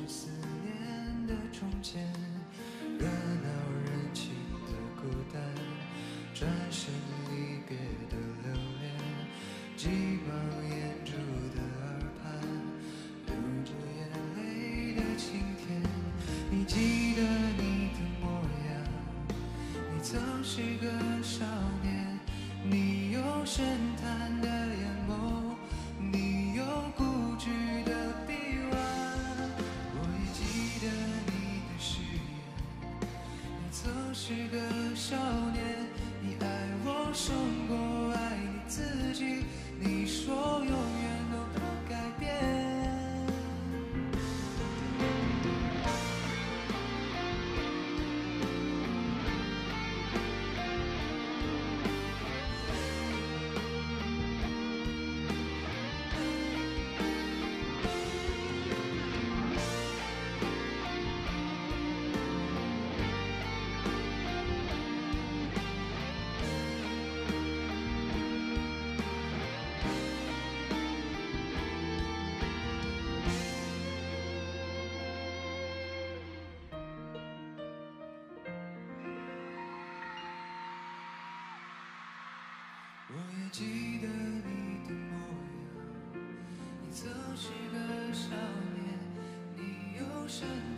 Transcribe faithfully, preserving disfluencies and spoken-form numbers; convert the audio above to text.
至思念的中间，热闹人情的孤单，转身离别的留恋，挤爆眼珠的耳畔，流着眼泪的晴天。你记得你的模样，你曾是个少年，你有深潭的眼眸，你有固执的臂弯。我也记得你的誓言，你曾是个少年，你爱我胜过爱你自己，你说永远都不改变。 我也记得你的模样，你曾是个少年，你有深。